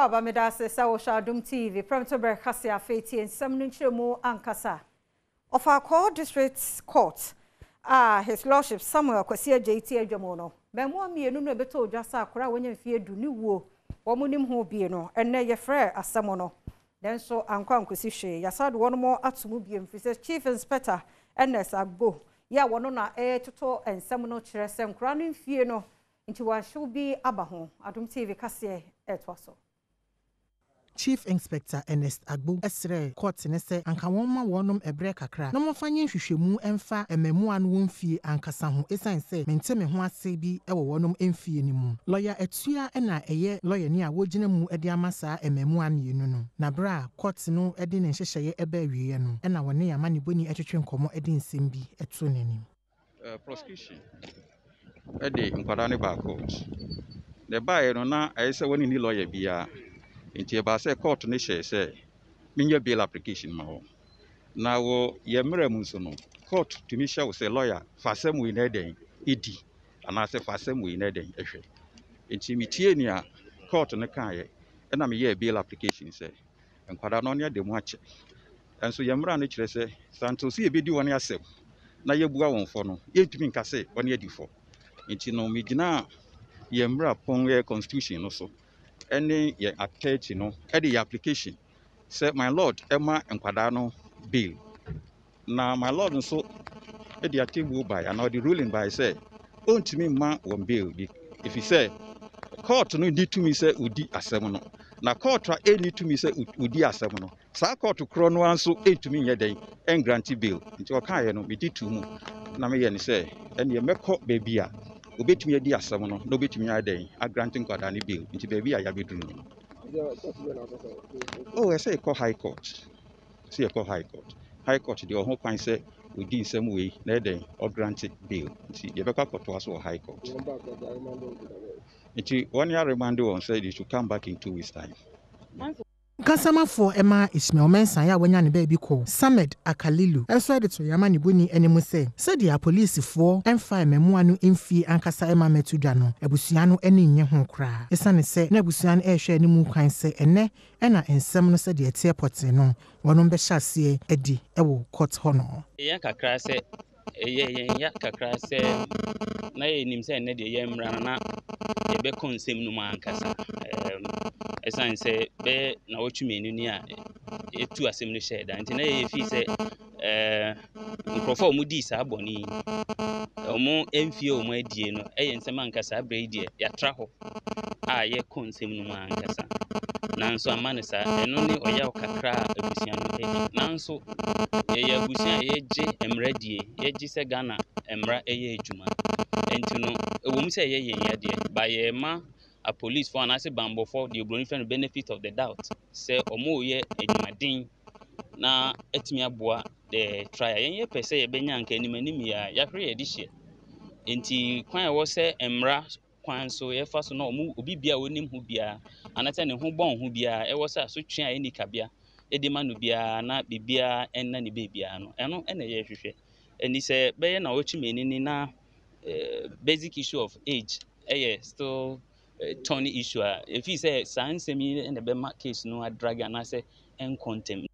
Kwaba medase sawo Shadum TV, Premto Berkasia Feti and Samuel Ankasa. Of our core district court, his lordship Samuel Kwasia JT Jamono. Bemwa me no beto jasa kura when you fear do new wo, womunim ho bieno, and ne ye frere as Samono. Then so Anquan Kusishi, Yasad one more Atsubium, says Chief Inspector, and Nesabo. Ya wanona toto and Samono Cheresem Kranin Fieno. Chief Inspector Ernest Agbo Esre court nese anka wonma wonom ebre kakra no mfanye hwehwemu emfa ememu anu wonfie ankasa ho esan se mente me ho ase bi ewo wonom emfie ni mu lawyer etua na eye lawyer ni a wogina mu ede amasa ememu amienu no na bra court no ede ne hyehyeye ebe awie no na wone yama ne boni etwetwe nkomo ede nsem bi eto nanim prosecution Eddie in Padani Barcourt. The buyer on I say one in the lawyer be a in Tibase court nature say, Minya bail application. Now, Yemre Munsono, court to Misha was a lawyer, Fasem Winedin, Edi, and I say Fasem Winedin, Eshe. In Timitiania, court on the Kaye, and I'm a year bail application say, and Padanonia de Mache. And so Yemra nature say, Santos, you be do on yourself. Now you go on for no, you to me Casse, 1 year before. Inti no midina yemra ponwe constitution also any ye attach no edi application say my lord Emma enkwada no bill na my lord nso edi atable by and the ruling by say on't me ma won bill if he say court no need to me say udi asem no na court a need to me say udi asem no sa court kro no anso enti me yeden en grant bill nti o kan ye no me di tu mu na me ye ni say and ye meko baby a obetumi adi asem no na obetumi adan a granting kwada ni bill nti baby a ya beduru no oh I say call high court say call high court the ho kwan say we di nsem we na den o granted bill nti ye beka koto aso high court nti one year remand on say they should come back in 2 weeks time Kasama for Emma Ismail Mensa ya wanya ne baby call Samed Akalilu eswa de to yamani boni enemu se said ya police for M5 memua no mfi ankasa Emma metudwa no ebusua no ene nye ho kra esa ne se na ebusua no ehwe enemu kwan se ene ena ensem no se de tie pot no wonom be hyasie edi ewo court hono eya kakra se eya kakra se na enim se ene de yemra na ebe konsem no ma ankasa esan se be na otwumenu ni a etu asem no share da nti na ye fi se perform di sa boni omo emfie omo adie no eye nsema nkasa bre die ya tra ho a ye konsem no ma nkasa nanso amane sa eno ni oya okakra abusia no edi nanso ye abusia ye je emra die ye ji se Ghana emra eye ejuma enti no ewo mu se ye ye die ba ye ma a police for an asset bambo for the obligatory benefit of the doubt. Say, Omoye, Edmadin, na Etmia Bois, the trial, and ye per se, Benyanke, and Menimia, Yakri Edition. Inti, Quan was say, Emra, Quan so, Efas no mu, Ubibia, Winnim Hubia, and attending Hubon Hubia, Ewasa, Suchia, any cabia, Edimanubia, not Bibia, and Nanny Bibiano, and a Yashish. And he said, Bayan, or Chimina, basic issue of age, eh, still. Tony issue. If he says science, and the case no a drag and I say and contempt.